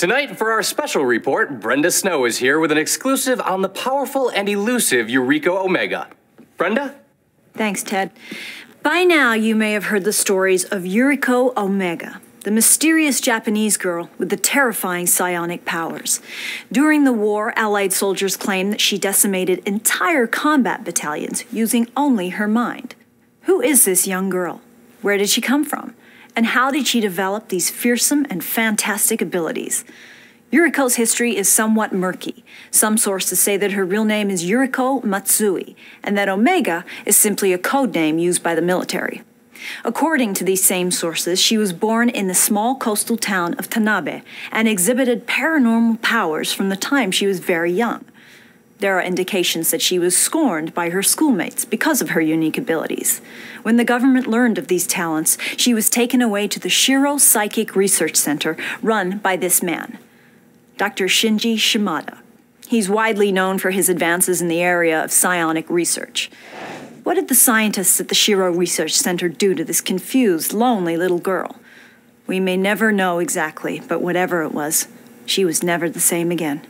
Tonight, for our special report, Brenda Snow is here with an exclusive on the powerful and elusive Yuriko Omega. Brenda? Thanks, Ted. By now, you may have heard the stories of Yuriko Omega, the mysterious Japanese girl with the terrifying psionic powers. During the war, Allied soldiers claimed that she decimated entire combat battalions using only her mind. Who is this young girl? Where did she come from? And how did she develop these fearsome and fantastic abilities? Yuriko's history is somewhat murky. Some sources say that her real name is Yuriko Matsui, and that Omega is simply a code name used by the military. According to these same sources, she was born in the small coastal town of Tanabe and exhibited paranormal powers from the time she was very young. There are indications that she was scorned by her schoolmates because of her unique abilities. When the government learned of these talents, she was taken away to the Shiro Psychic Research Center, run by this man, Dr. Shinji Shimada. He's widely known for his advances in the area of psionic research. What did the scientists at the Shiro Research Center do to this confused, lonely little girl? We may never know exactly, but whatever it was, she was never the same again.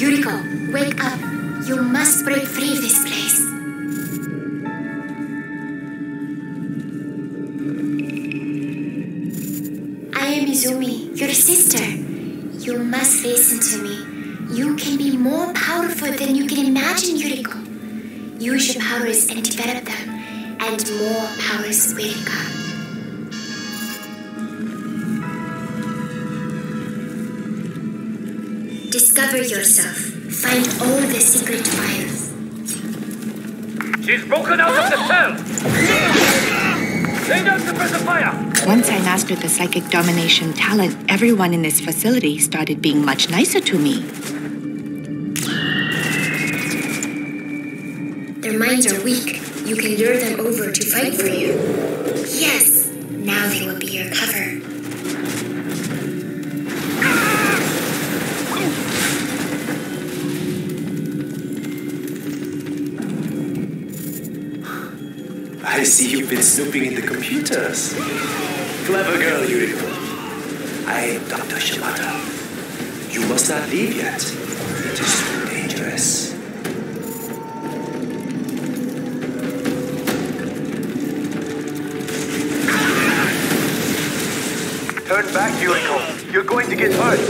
Yuriko, wake up. You must break free of this place. I am Izumi, your sister. You must listen to me. You can be more powerful than you can imagine, Yuriko. Use your powers and develop them, and more powers will come. Discover yourself. Find all the secret files. She's broken out of the cell! Lay down to press the fire! Once I mastered the psychic domination talent, everyone in this facility started being much nicer to me. Their minds are weak. You can lure them over to fight for you. Yes, now they will be your cover. I see you've been snooping in the computers. Clever girl, Yuriko. I am Dr. Shimada. You must not leave yet. It is too dangerous. Turn back, Yuriko. You're going to get hurt.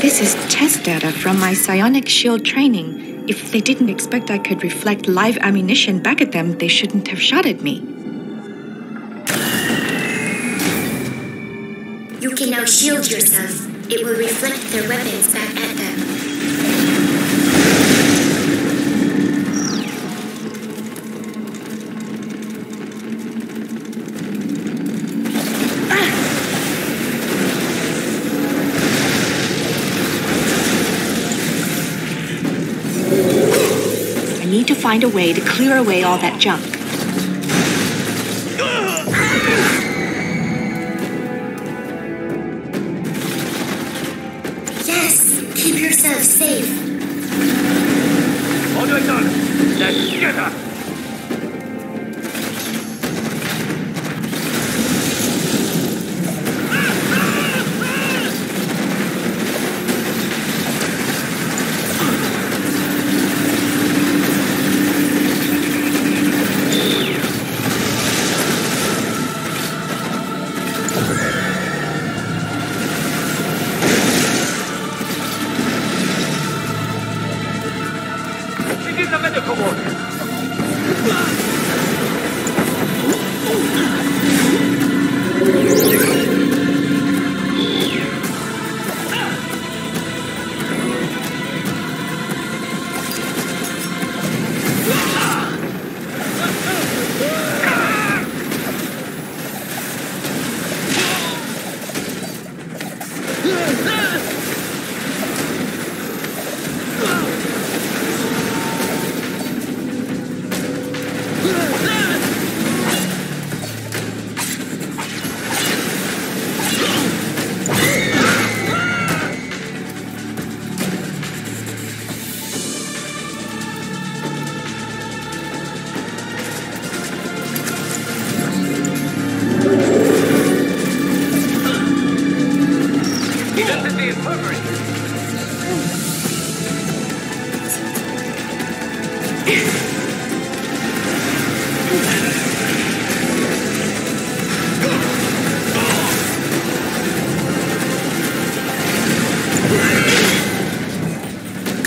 This is test data from my psionic shield training. If they didn't expect I could reflect live ammunition back at them, they shouldn't have shot at me. You can now shield yourself. It will reflect their weapons back at them. need to find a way to clear away all that junk. Yes! Keep yourself safe. All right, done. Let's get up.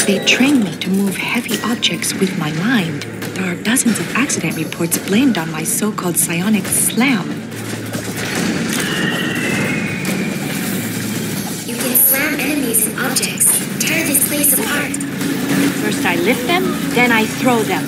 They train me to move heavy objects with my mind. There are dozens of accident reports blamed on my so-called psionic slam. You can slam enemies and objects. Tear this place apart. First I lift them, then I throw them.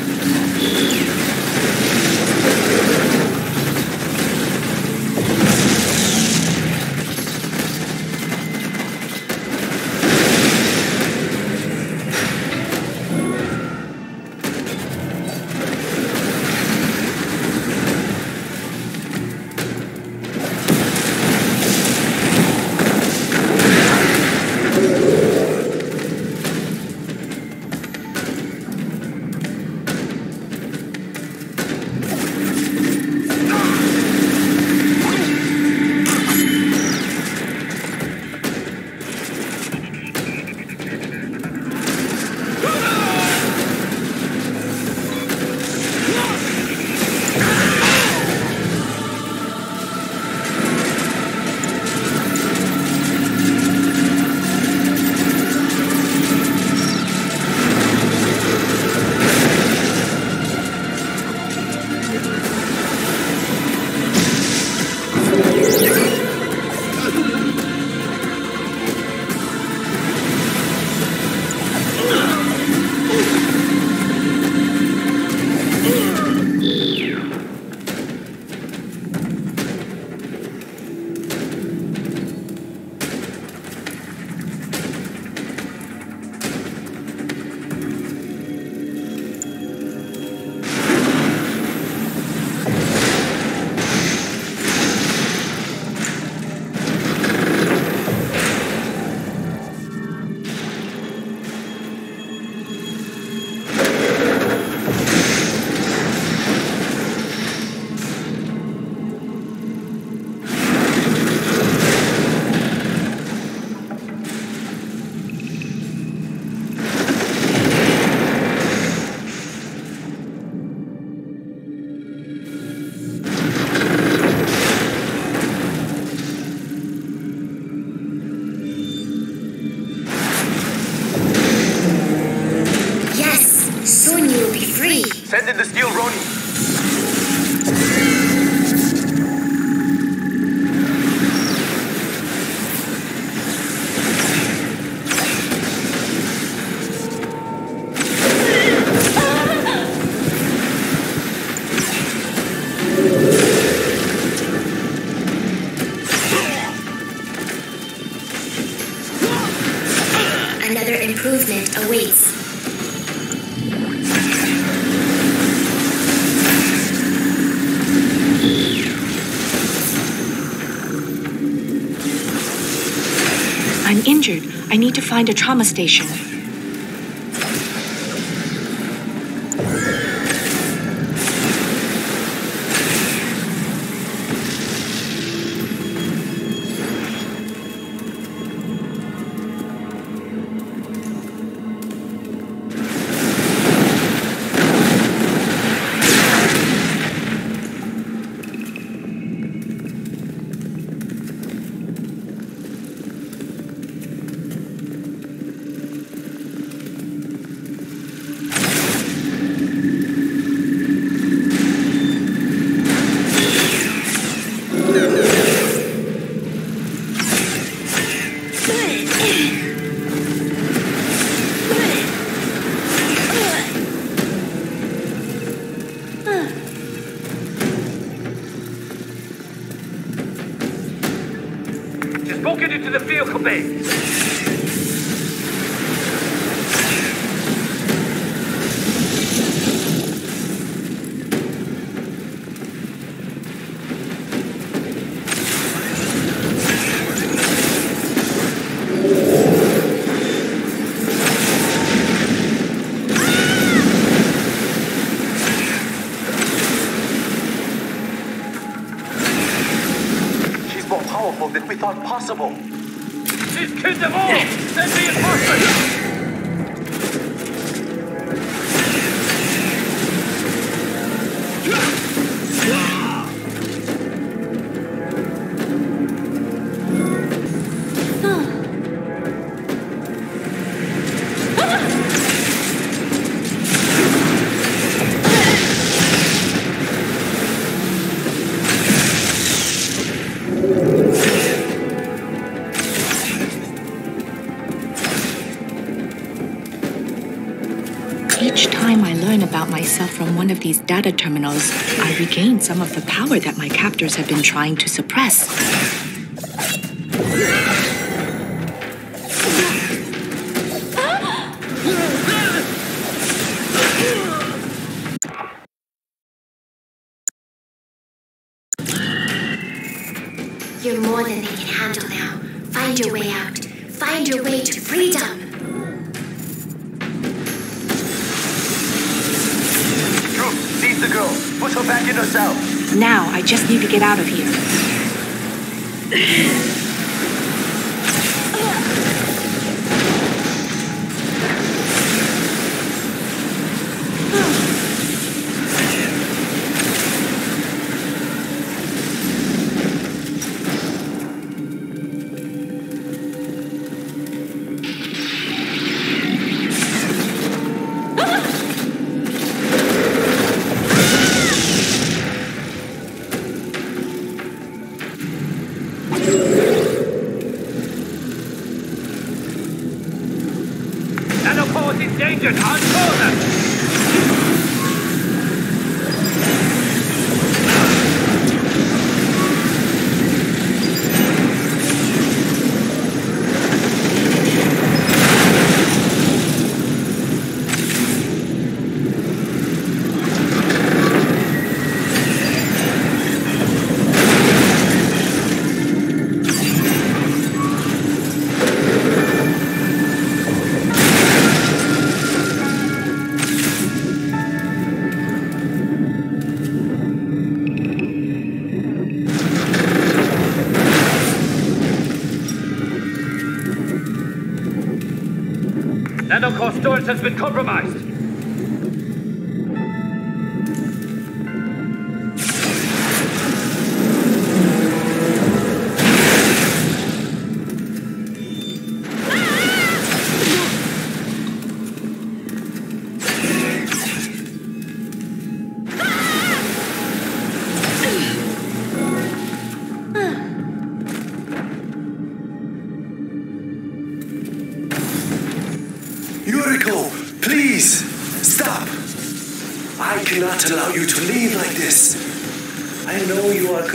Improvement awaits. I'm injured. I need to find a trauma station. From one of these data terminals, I regained some of the power that my captors have been trying to suppress. You're more than they can handle now. Find your way out. Find your way to freedom. The girl. Push her back in herself. Now, I just need to get out of here. Nanocore storage has been compromised.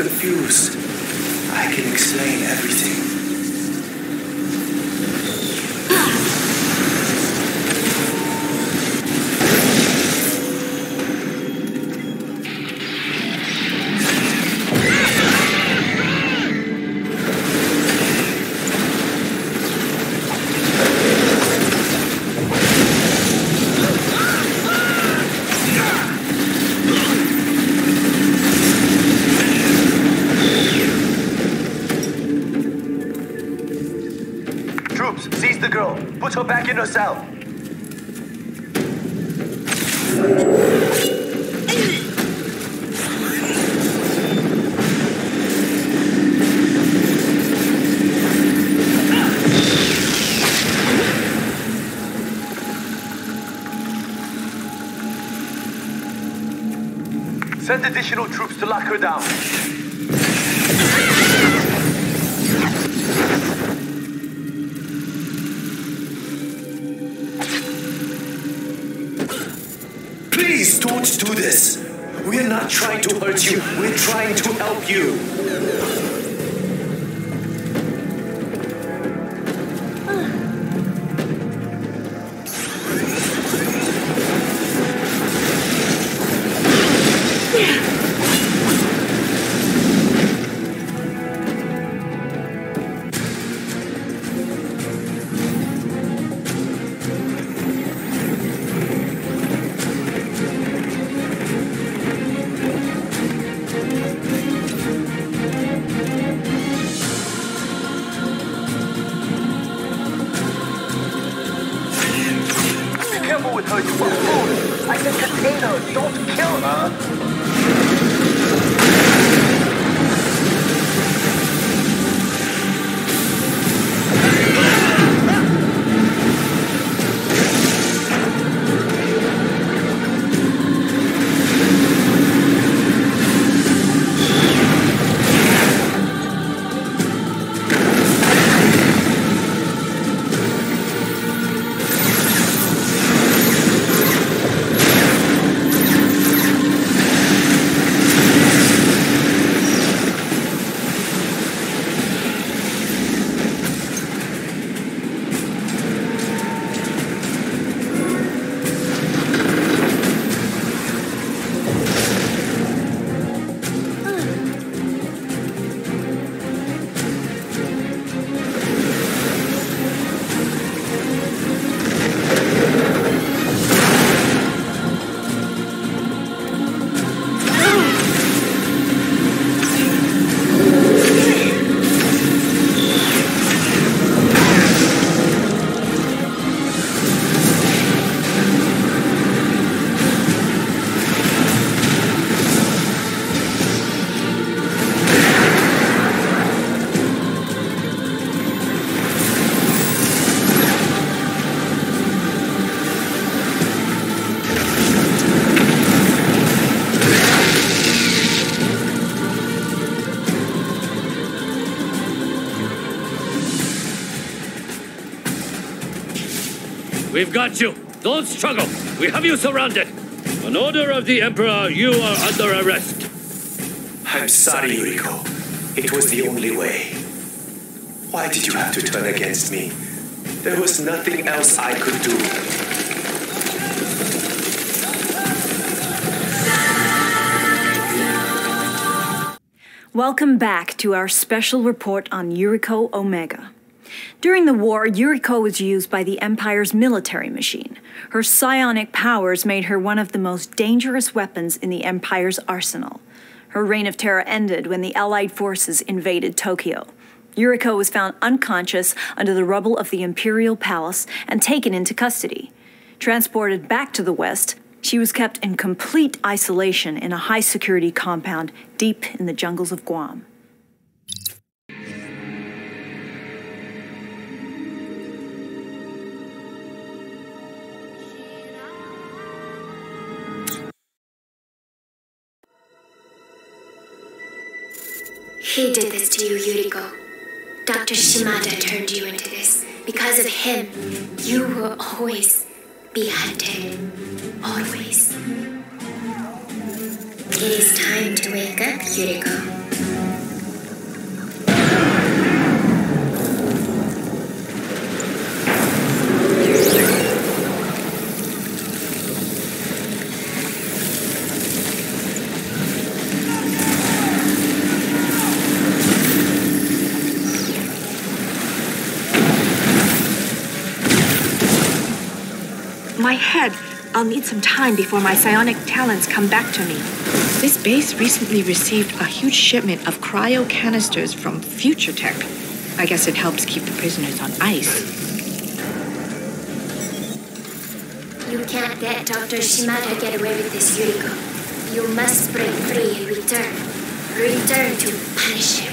Confused. I can explain everything. Shiro South. Send additional troops to lock her down. Please don't do this. We're not trying to hurt you. We're trying to help you. We've got you. Don't struggle. We have you surrounded. On order of the Emperor, you are under arrest. I'm sorry, Yuriko. It was the only way. Why did you have to turn against me? There was nothing else I could do. Welcome back to our special report on Yuriko Omega. During the war, Yuriko was used by the Empire's military machine. Her psionic powers made her one of the most dangerous weapons in the Empire's arsenal. Her reign of terror ended when the Allied forces invaded Tokyo. Yuriko was found unconscious under the rubble of the Imperial Palace and taken into custody. Transported back to the West, she was kept in complete isolation in a high-security compound deep in the jungles of Guam. He did this to you, Yuriko. Dr. Shimada turned you into this. Because of him, you will always be hunted. Always. It is time to wake up, Yuriko. My head. I'll need some time before my psionic talents come back to me. This base recently received a huge shipment of cryo canisters from Future Tech. I guess it helps keep the prisoners on ice. You can't let Dr. Shimada get away with this, Yuriko. You must break free and return. Return to punish him.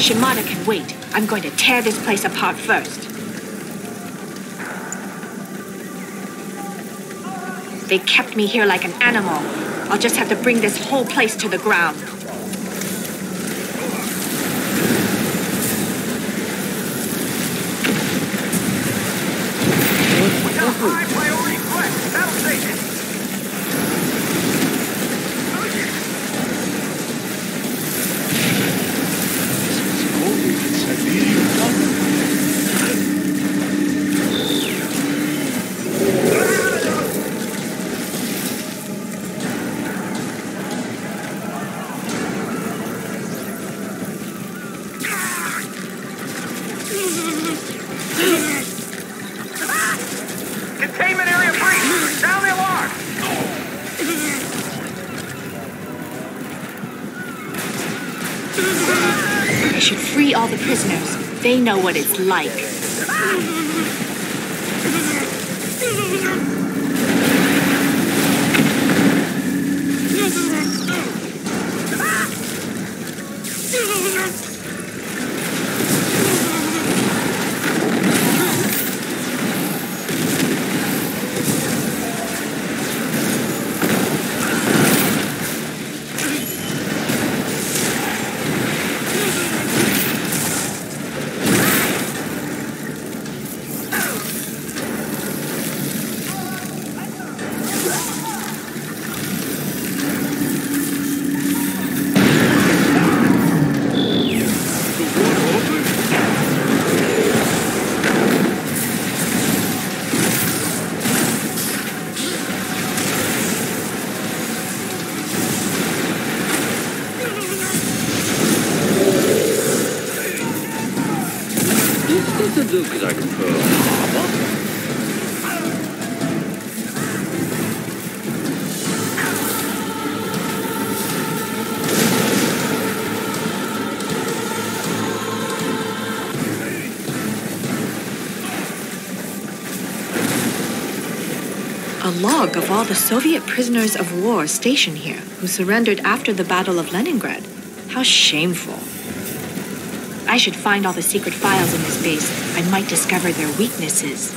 Shimada can wait. I'm going to tear this place apart first. They kept me here like an animal. I'll just have to bring this whole place to the ground. They know what it's like. Log of all the Soviet prisoners of war stationed here who surrendered after the Battle of Leningrad. How shameful. I should find all the secret files in this base. I might discover their weaknesses.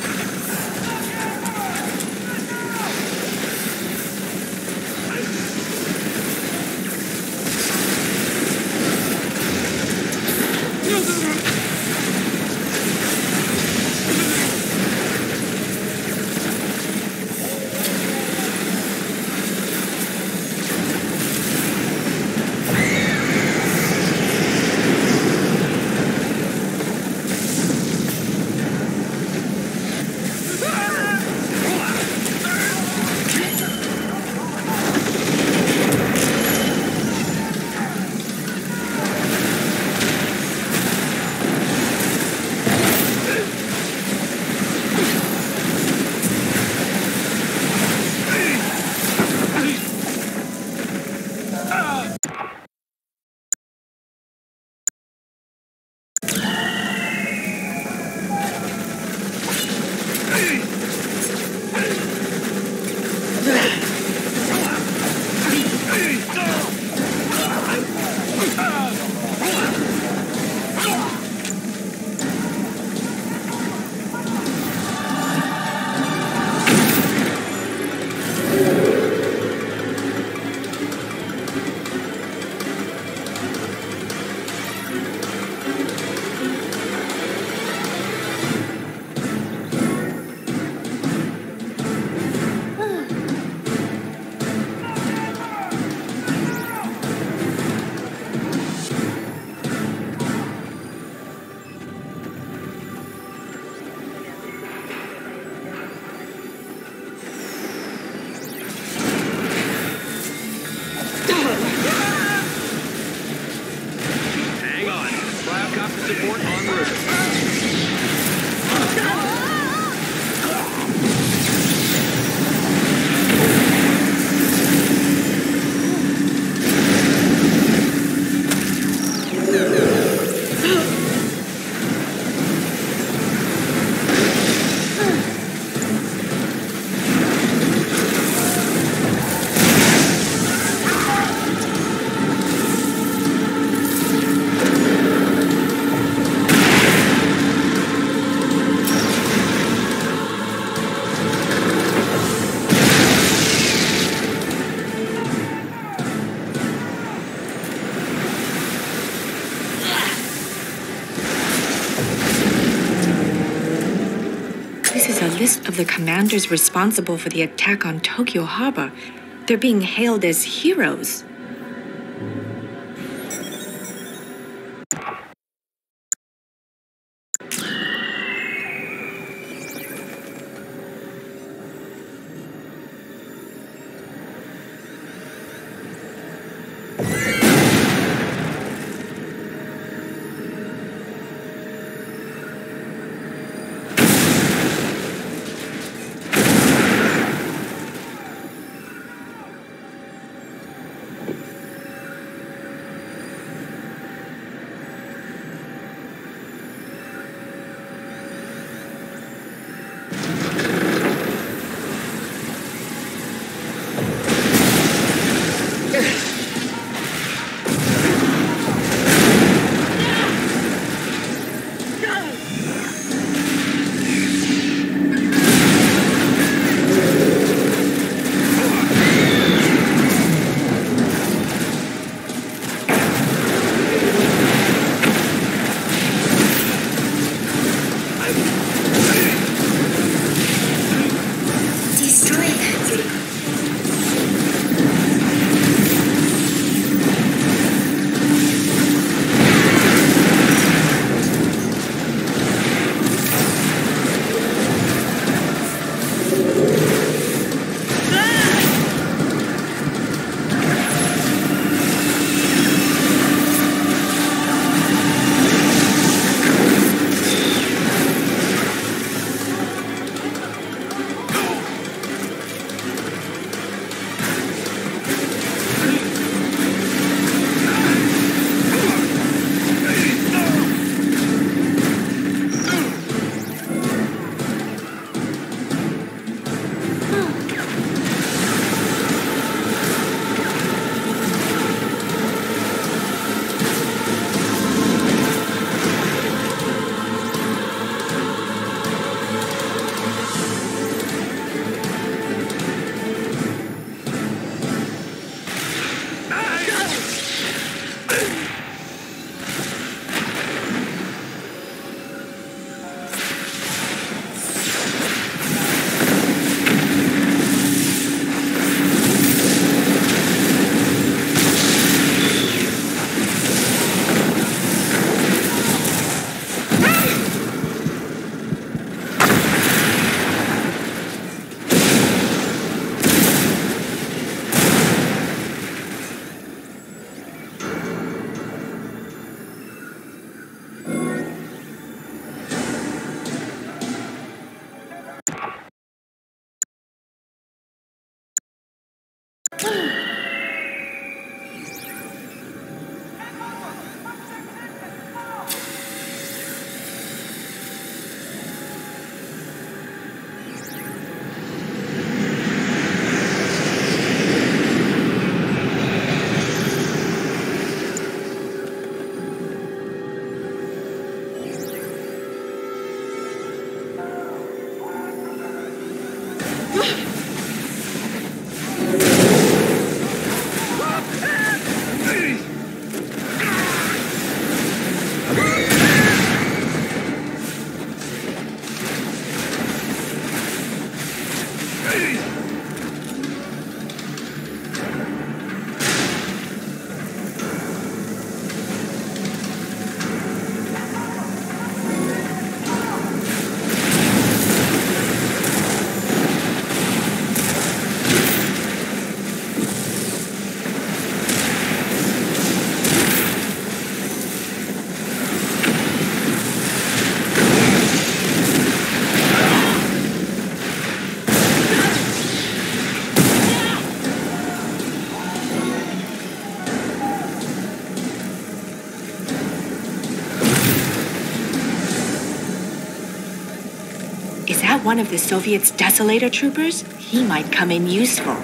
list of the commanders responsible for the attack on Tokyo Harbor. They're being hailed as heroes. One of the Soviets' desolator troopers? He might come in useful.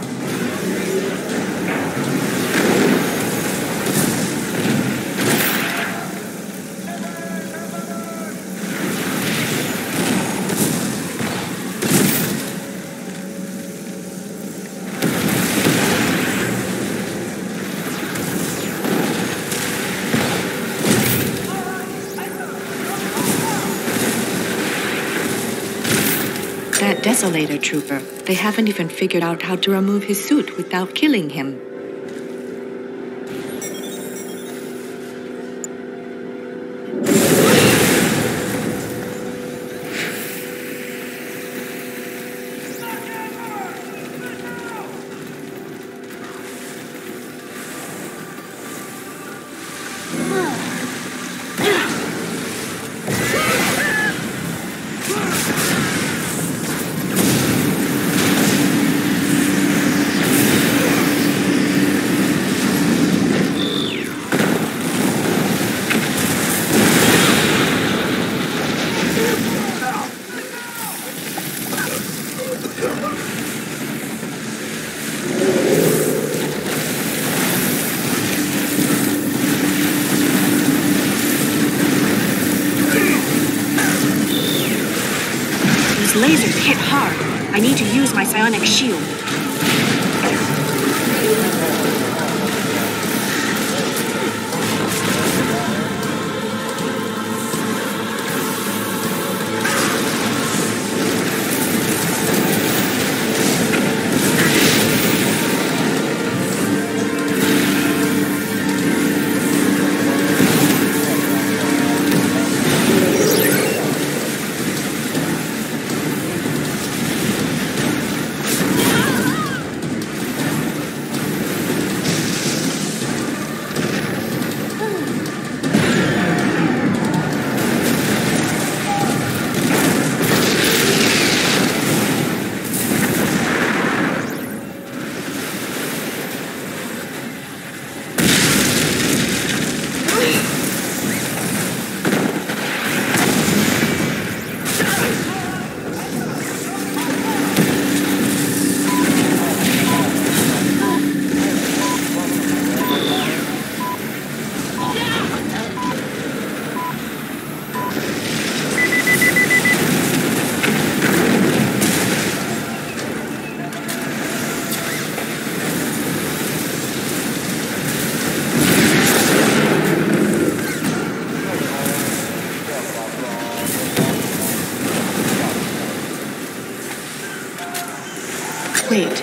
Desolator trooper. They haven't even figured out how to remove his suit without killing him. Shield.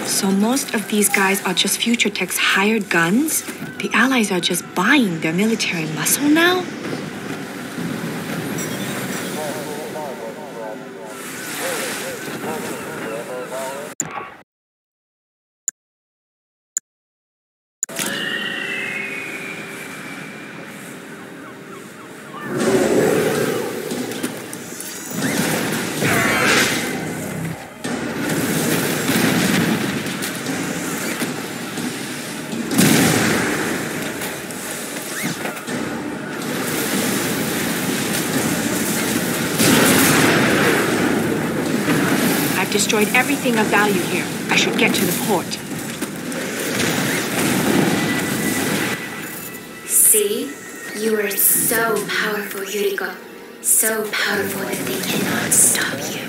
So most of these guys are just Future Tech's hired guns? The Allies are just buying their military muscle now? Destroyed everything of value here. I should get to the port. See? You are so powerful, Yuriko. So powerful that they cannot stop you.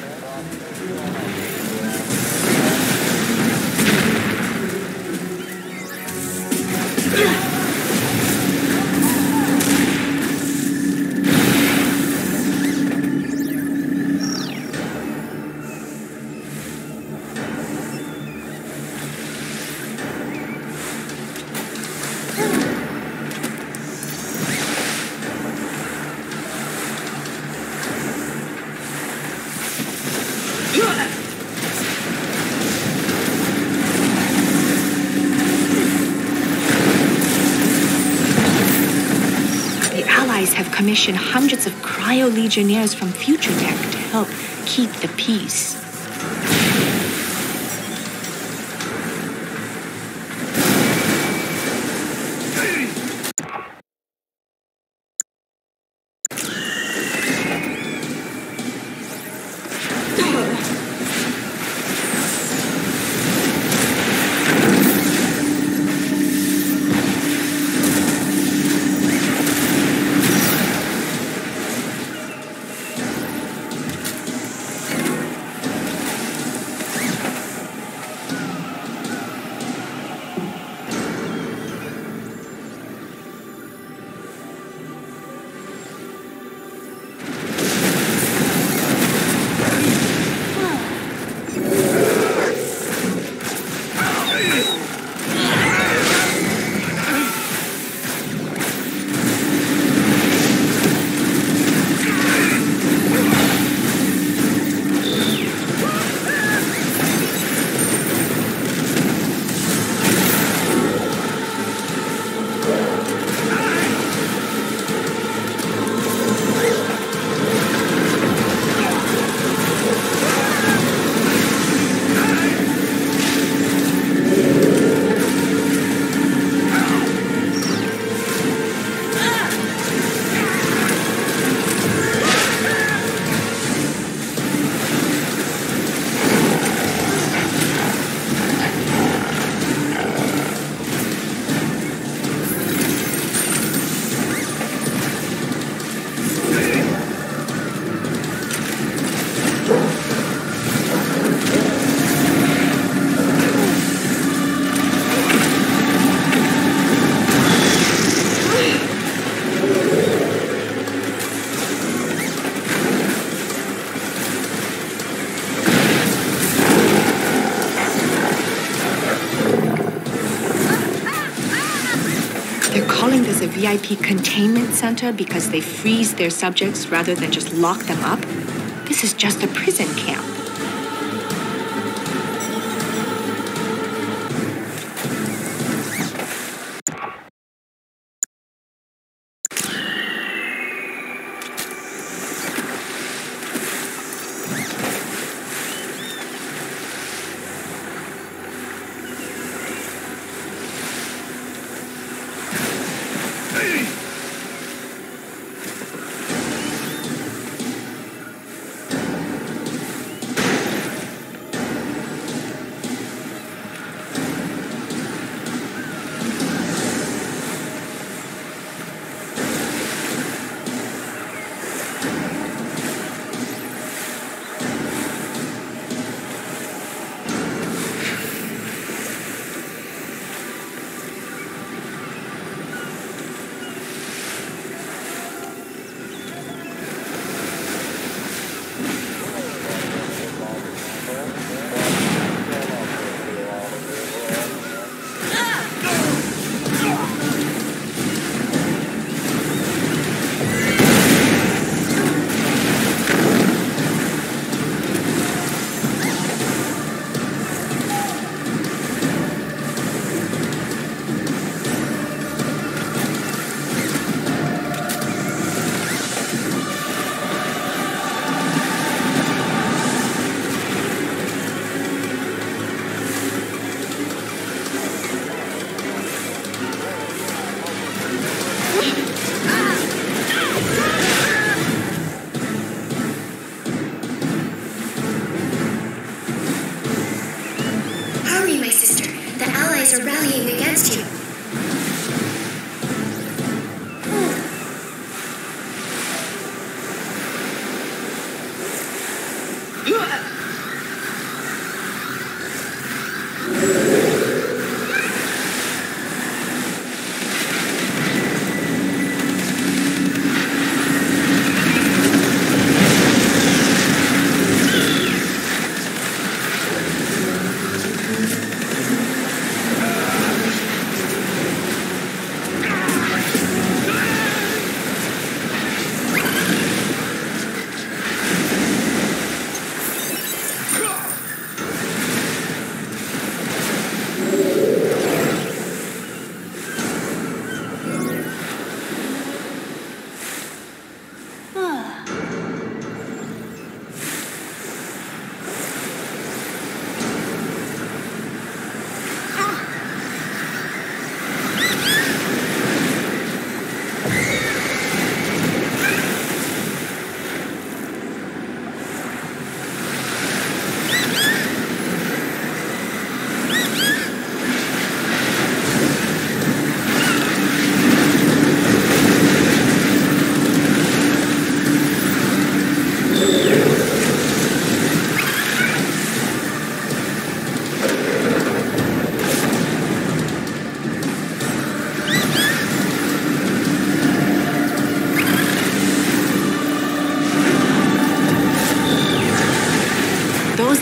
Commissioned hundreds of cryo-legionnaires from Future Tech to help keep the peace. VIP containment center because they freeze their subjects rather than just lock them up. This is just a prison camp.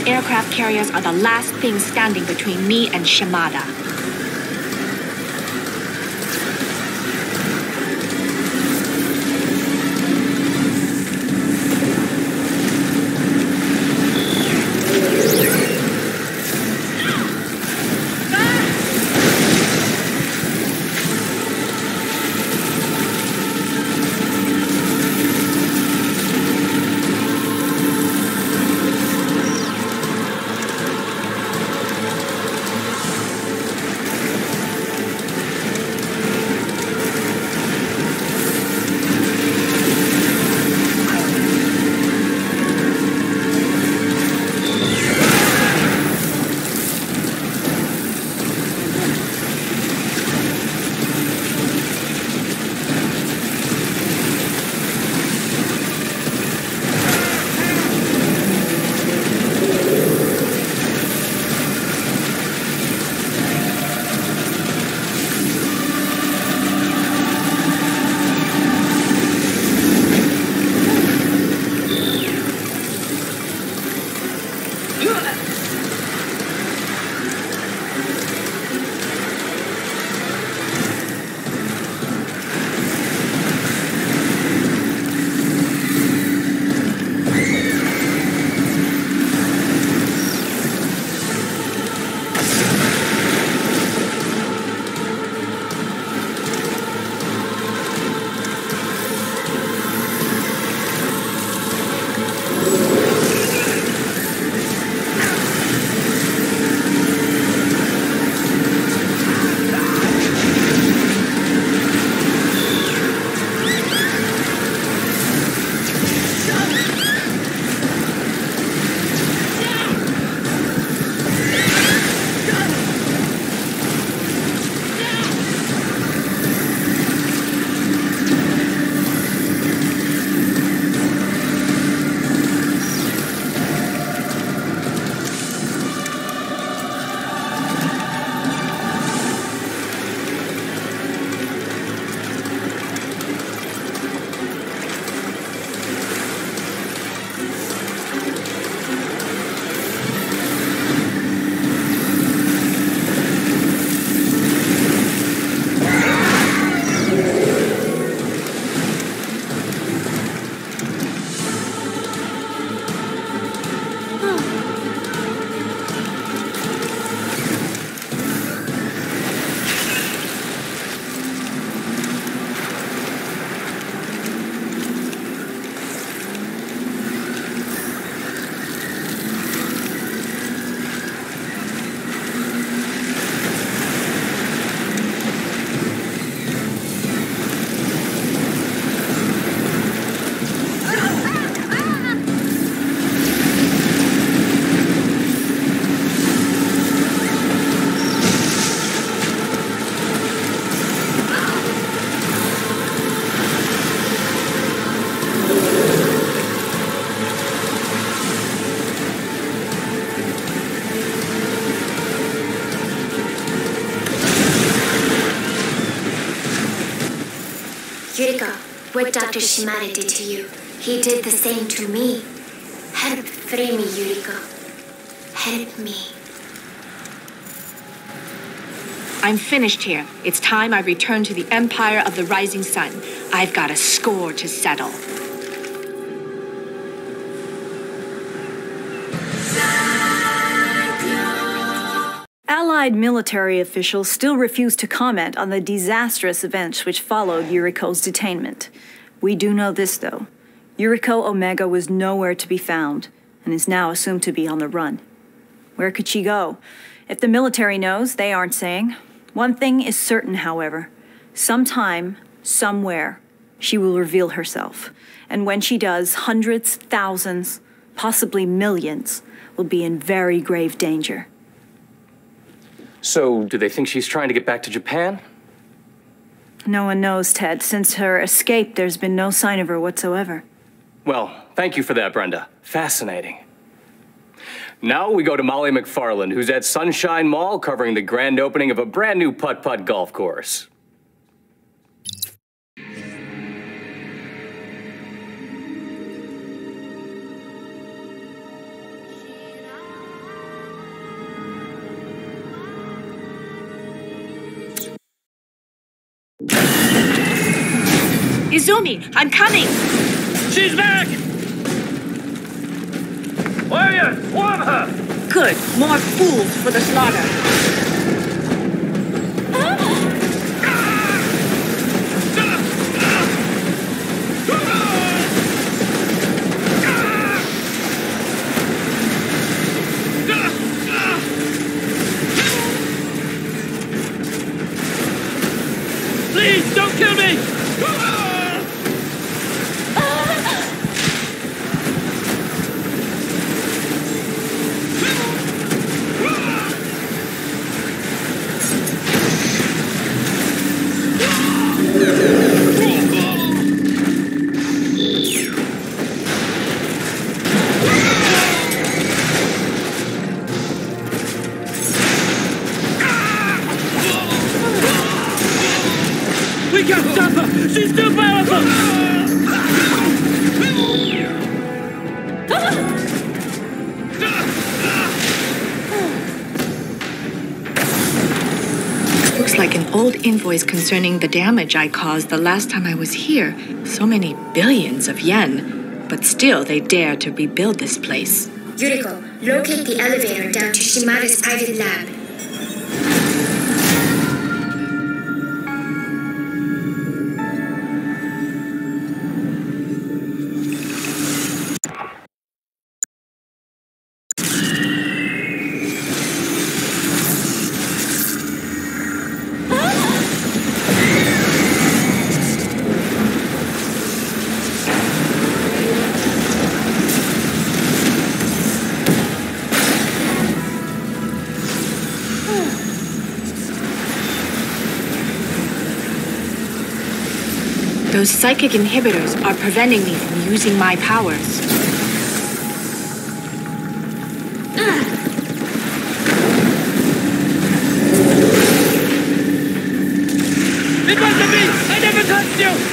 Aircraft carriers are the last thing standing between me and Shimada. what Dr. Shimada did to you, he did the same to me. Help free me, Yuriko. Help me. I'm finished here. It's time I return to the Empire of the Rising Sun. I've got a score to settle. Allied military officials still refuse to comment on the disastrous events which followed Yuriko's detainment. We do know this, though. Yuriko Omega was nowhere to be found, and is now assumed to be on the run. Where could she go? If the military knows, they aren't saying. One thing is certain, however. Sometime, somewhere, she will reveal herself. And when she does, hundreds, thousands, possibly millions, will be in very grave danger. So, do they think she's trying to get back to Japan? No one knows, Ted. Since her escape, there's been no sign of her whatsoever. Well, thank you for that, Brenda. Fascinating. Now we go to Molly McFarland, who's at Sunshine Mall covering the grand opening of a brand new putt-putt golf course. Izumi, I'm coming! She's back! Warriors, warm her! Good. More fools for the slaughter. Please, don't kill me! Invoice concerning the damage I caused the last time I was here. So many billions of yen. But still, they dare to rebuild this place. Yuriko, locate the elevator down to Shimada's private lab. Those psychic inhibitors are preventing me from using my powers. It wasn't me! I never touched you!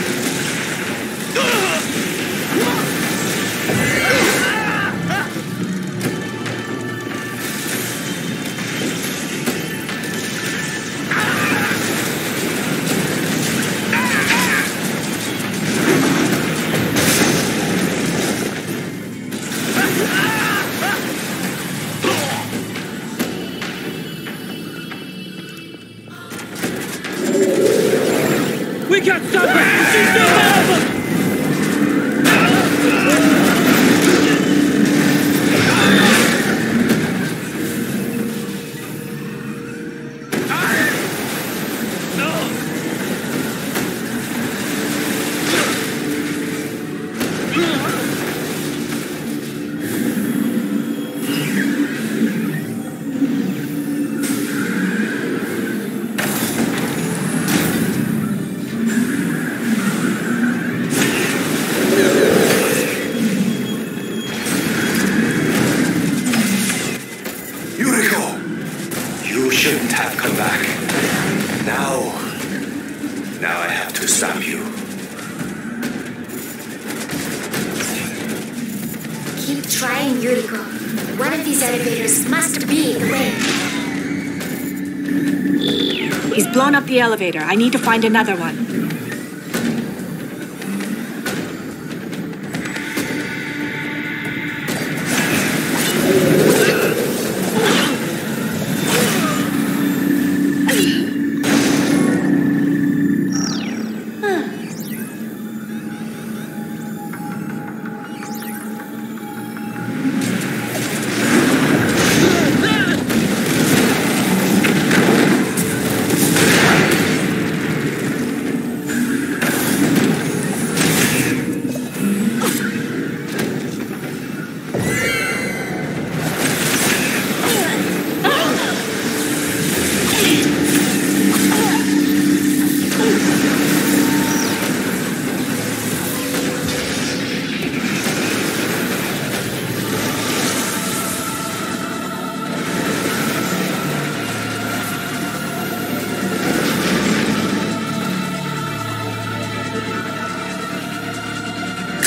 Now I have to stop you. Trying Yuriko. One of these elevators must be the way. He's blown up the elevator. I need to find another one.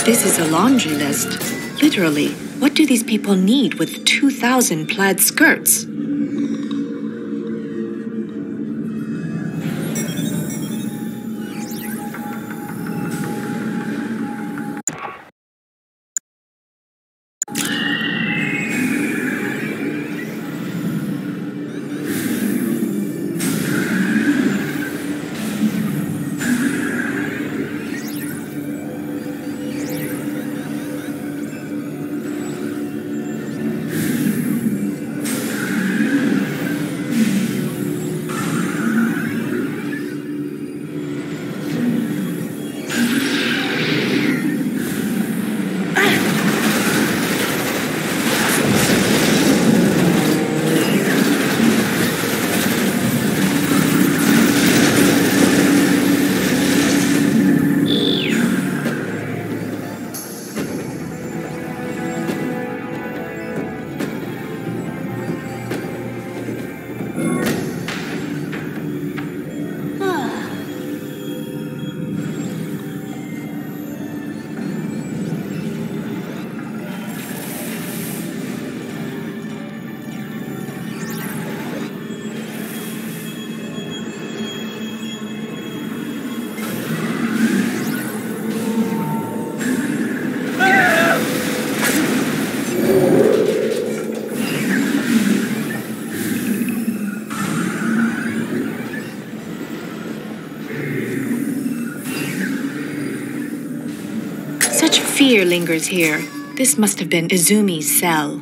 This is a laundry list. Literally, what do these people need with 2,000 plaid skirts? Fear lingers here. This must have been Izumi's cell.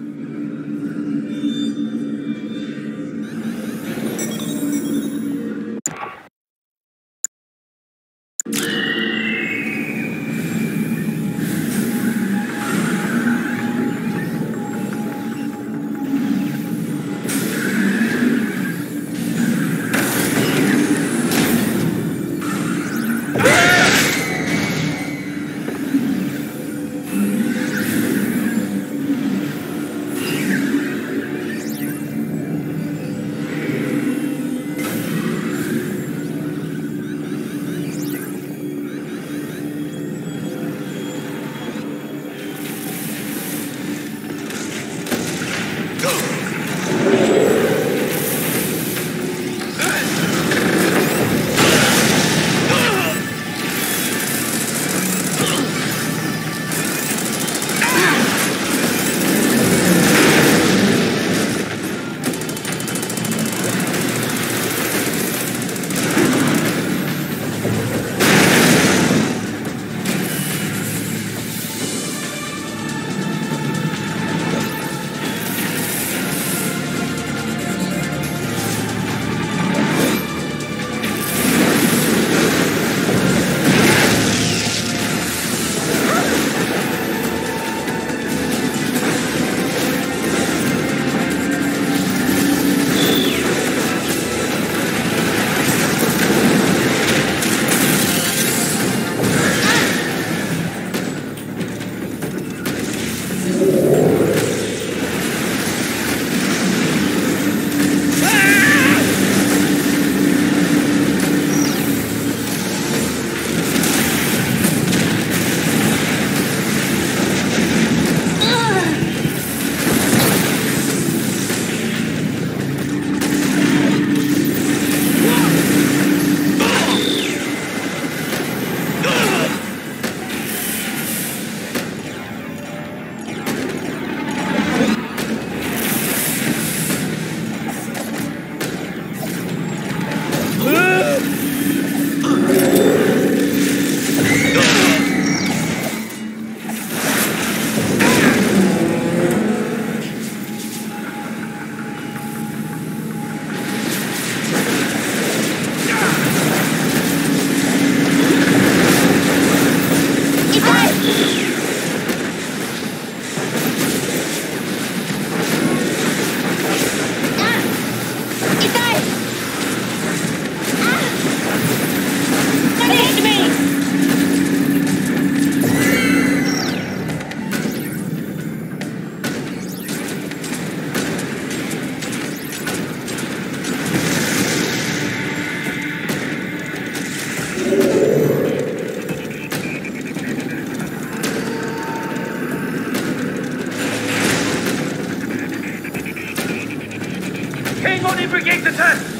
Somebody brigade the test!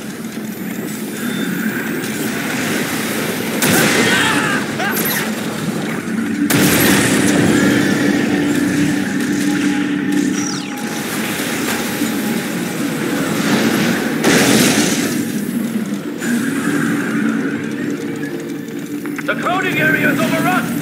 The crowding area is overrun!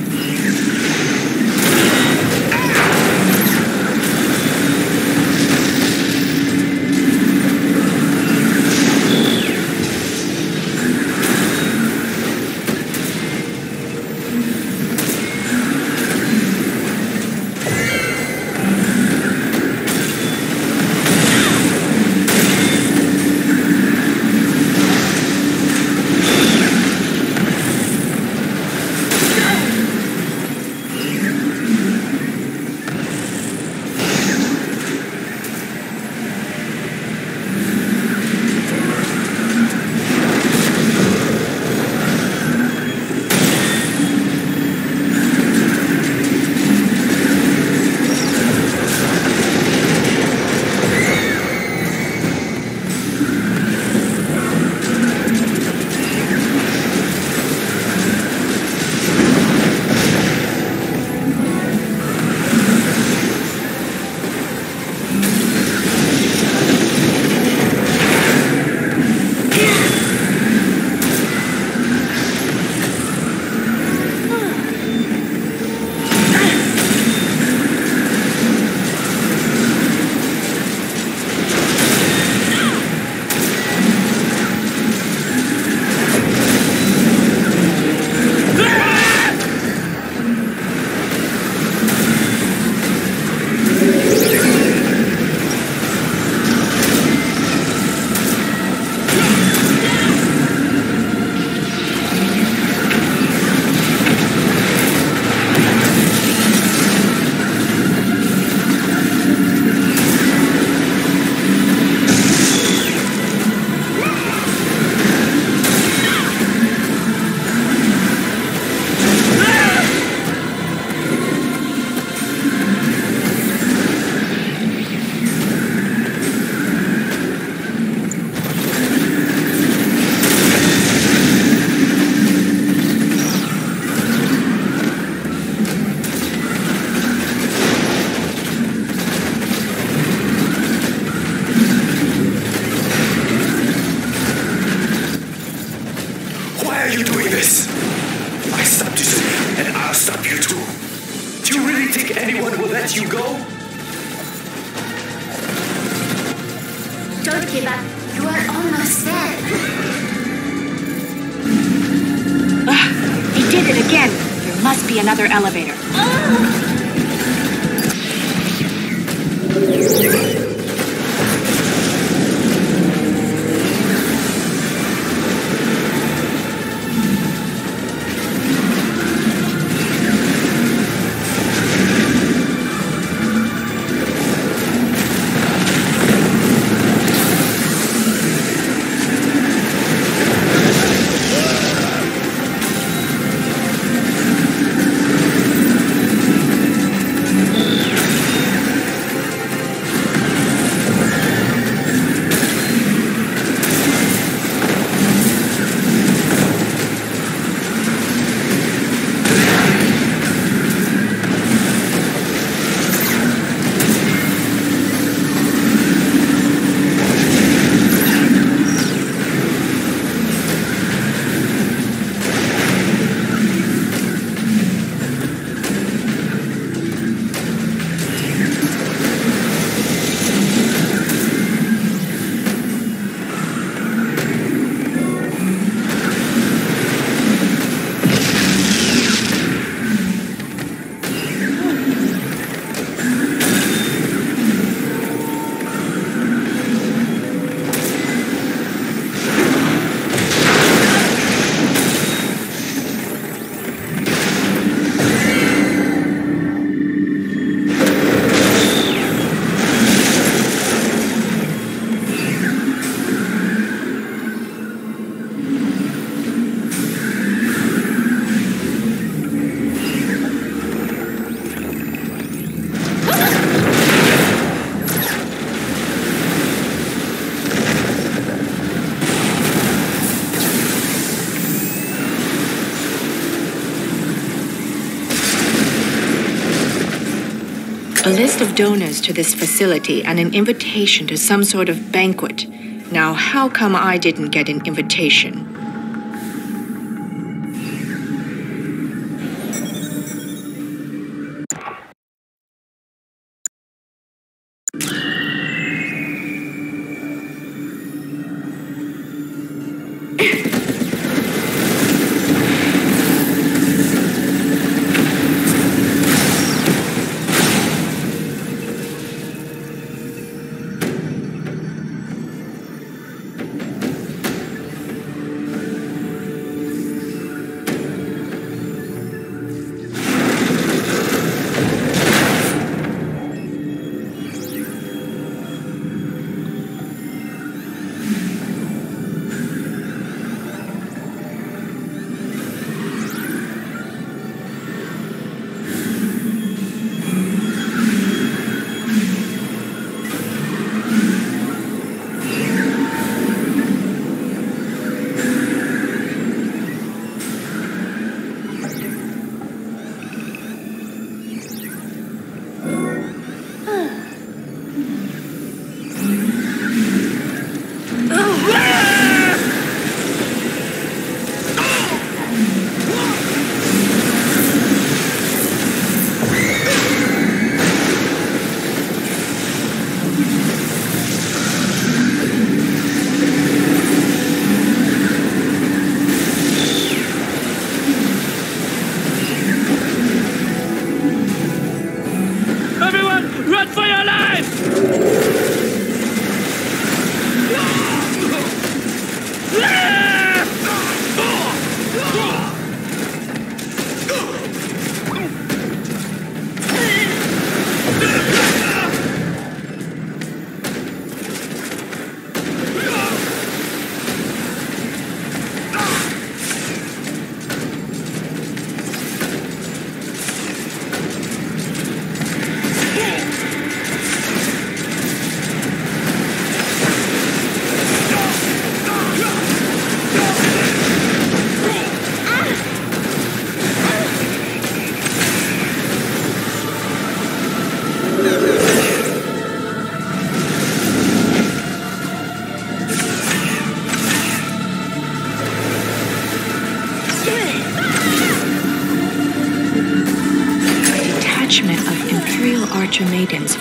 A list of donors to this facility and an invitation to some sort of banquet. Now, how come I didn't get an invitation?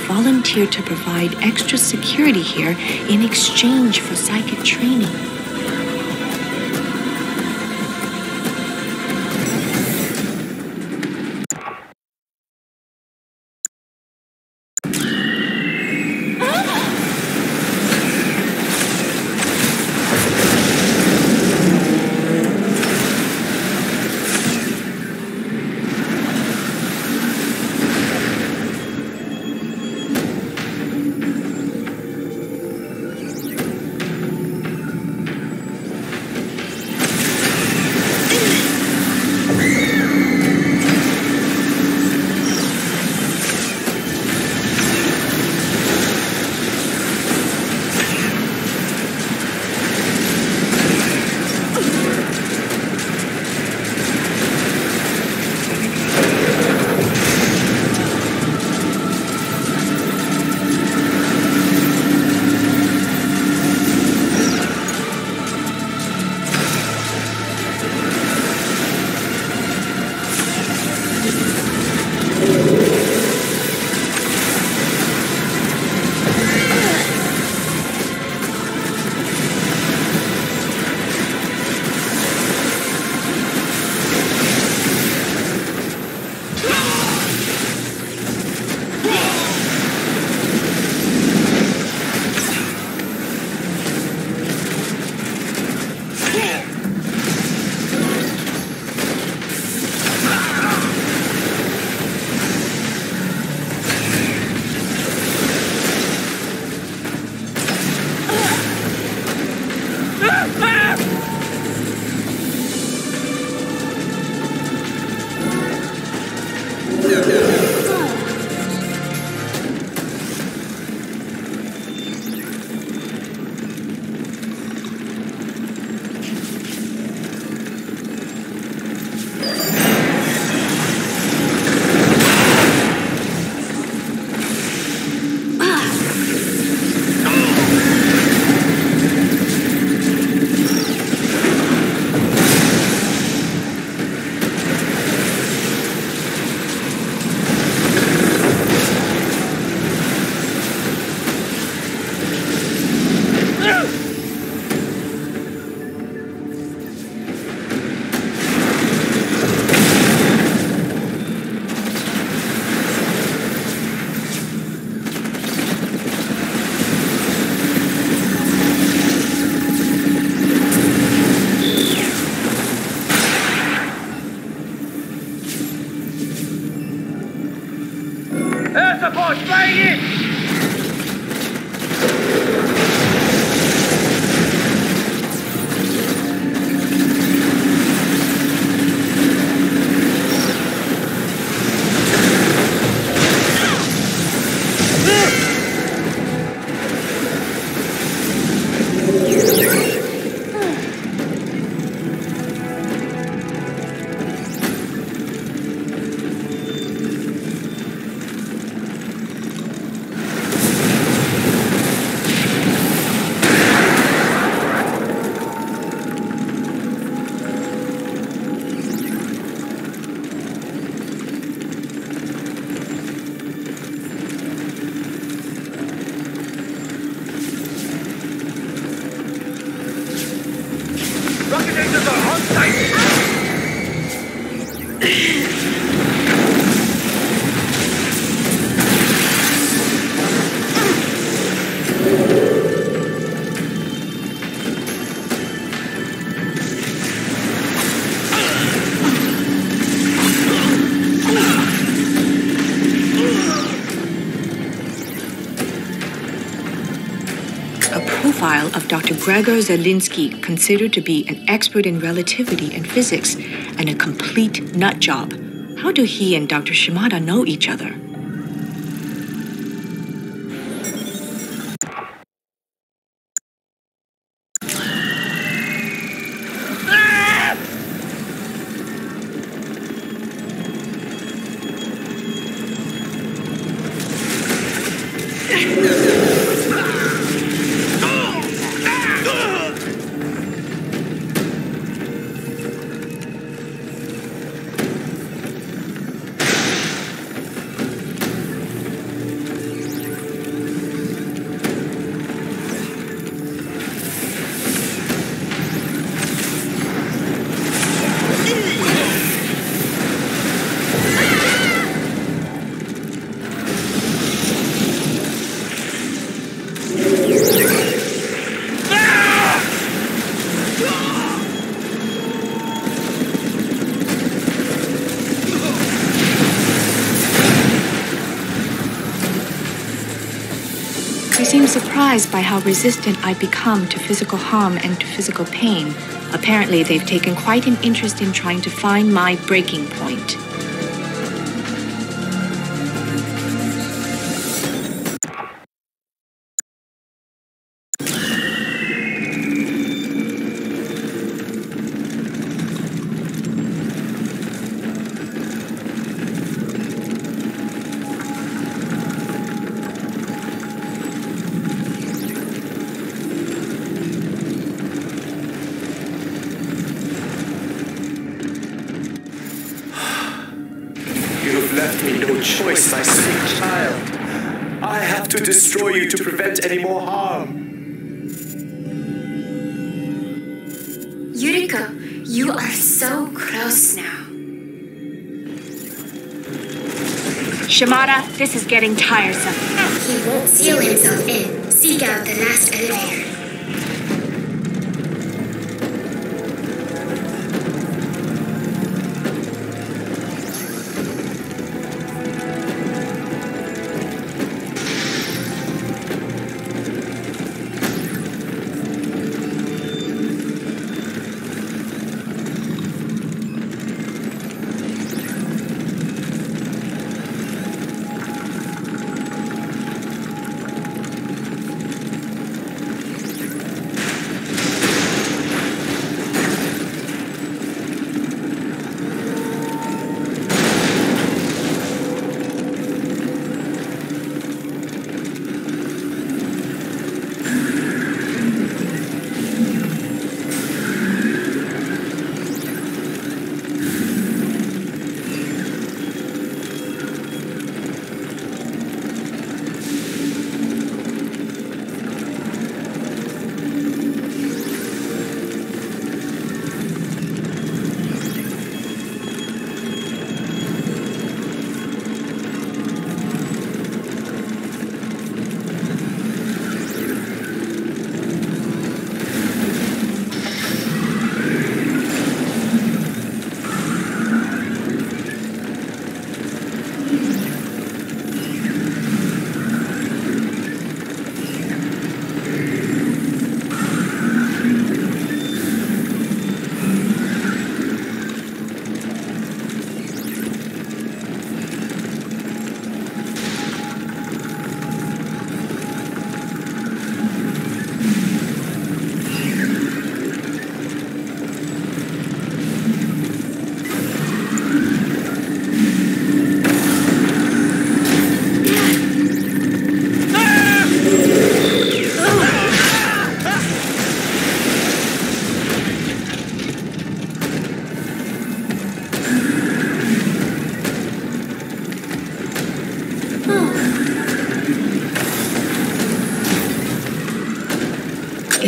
Volunteered to provide extra security here in exchange for psychic training. before spraying it! Dr. Gregor Zelinski, considered to be an expert in relativity and physics, and a complete nut job. How do he and Dr. Shimada know each other? Surprised by how resistant I've become to physical harm and to physical pain. Apparently, they've taken quite an interest in trying to find my breaking point. Any more harm. Yuriko, you are so close now. Shimada, this is getting tiresome. He won't seal himself in. Seek out the last elevator.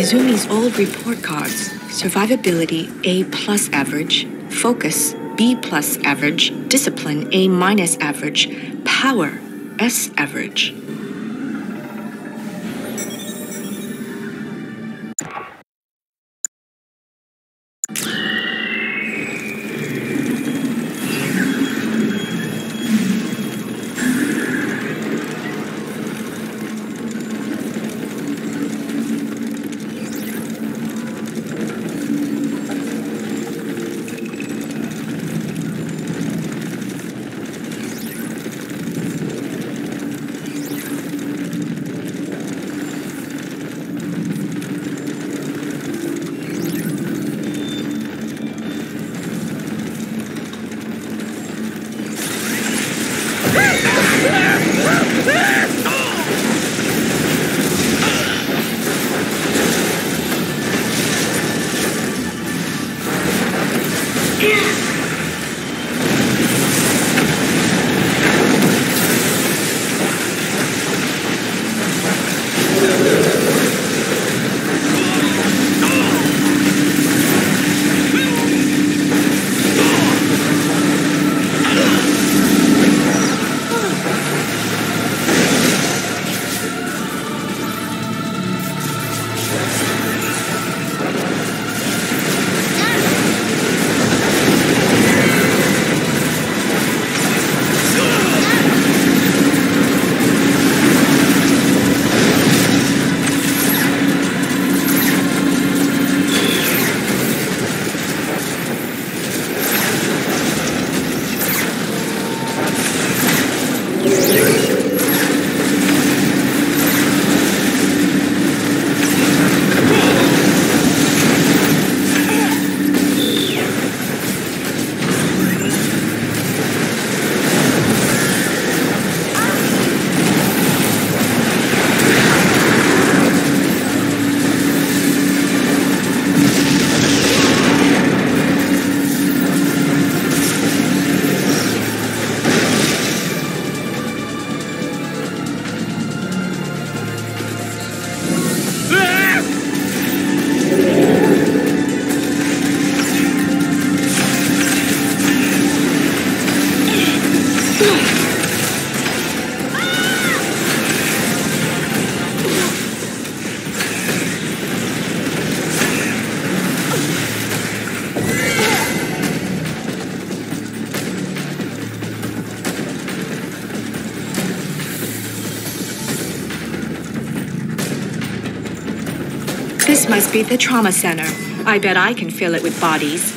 Izumi's old report cards, survivability A+ average, focus B+ average, discipline A- average, power S average. This must be the trauma center. I bet I can fill it with bodies.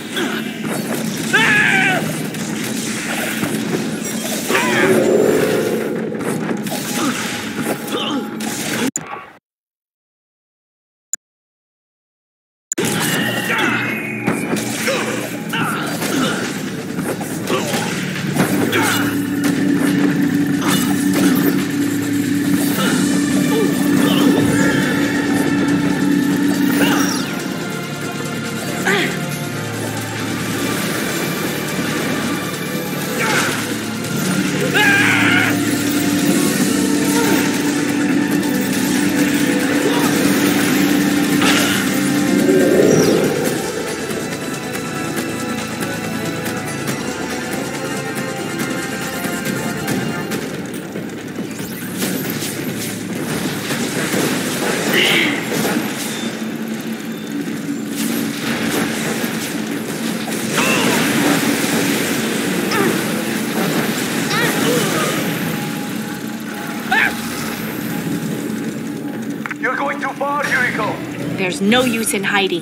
There's no use in hiding.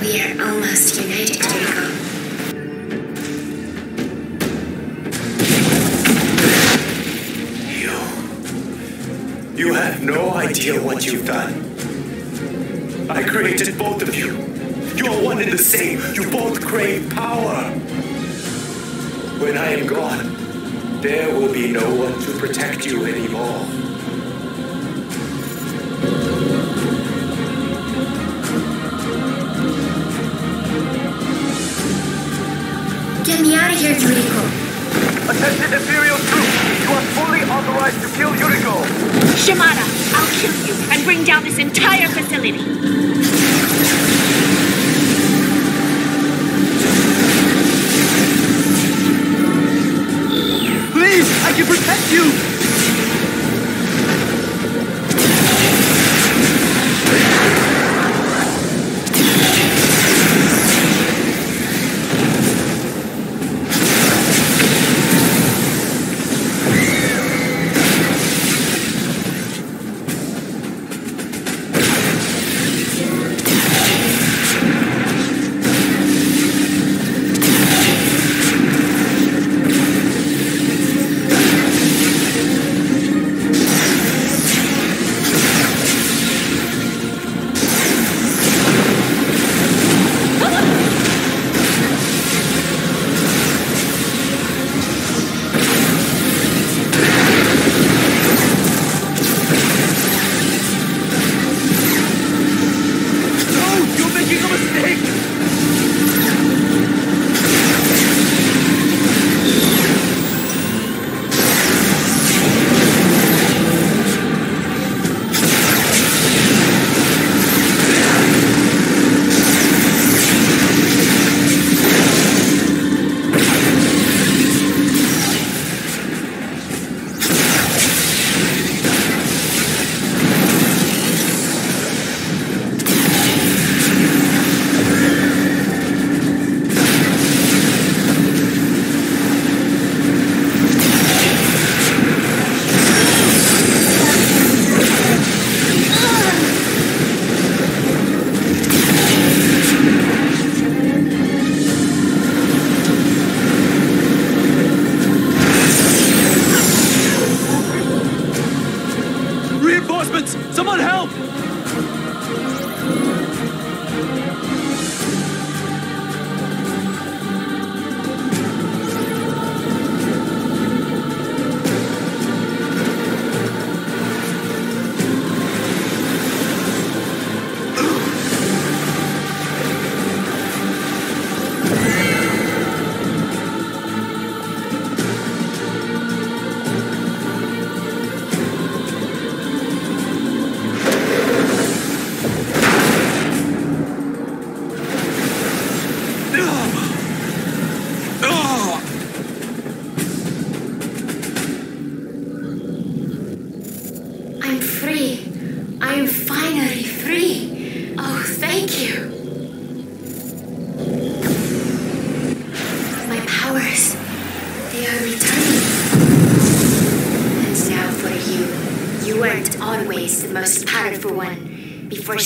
We are almost united, Yuriko. You have no idea what you've done. I created both of you. You're one and the same. You both crave power. When I am gone, there will be no one to protect you anymore. Get me out of here, Yuriko. Attention Imperial troops! You are fully armed! authorized to kill Yuriko. Shimada, I'll kill you and bring down this entire facility. I can protect you!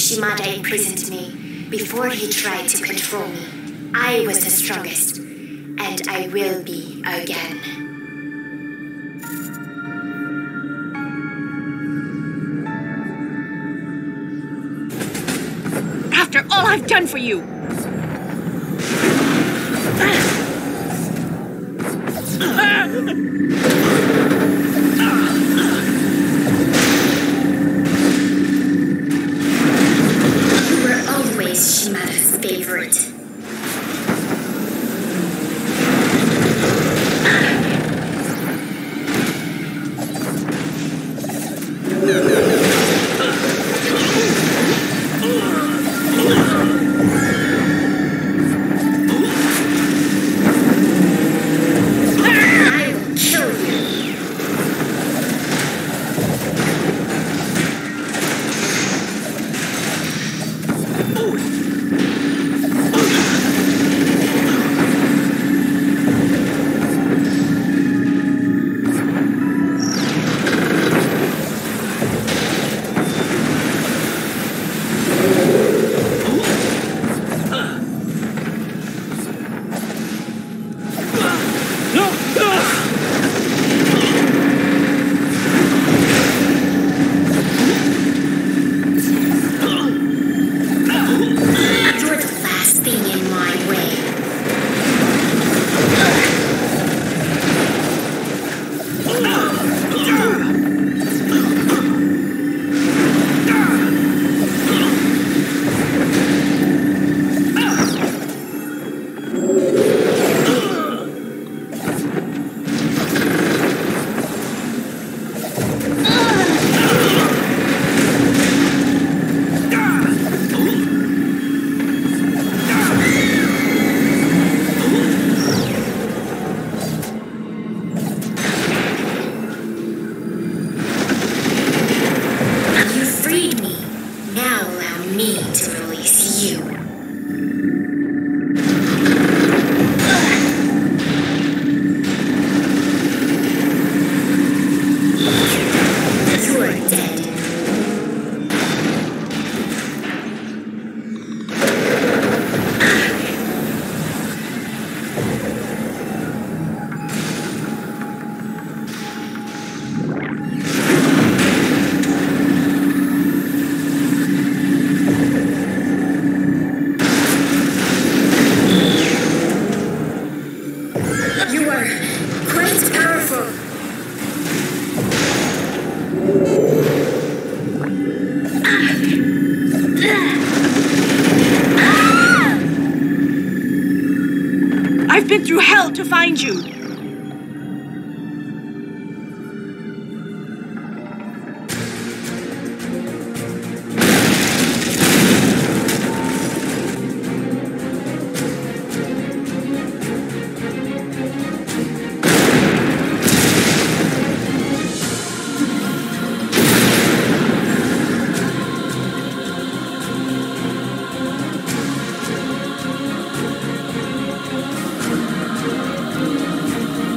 Shimada imprisoned me, before he tried to control me. I was the strongest, and I will be again. After all I've done for you! I will kill you. to find you.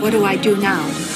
What do I do now?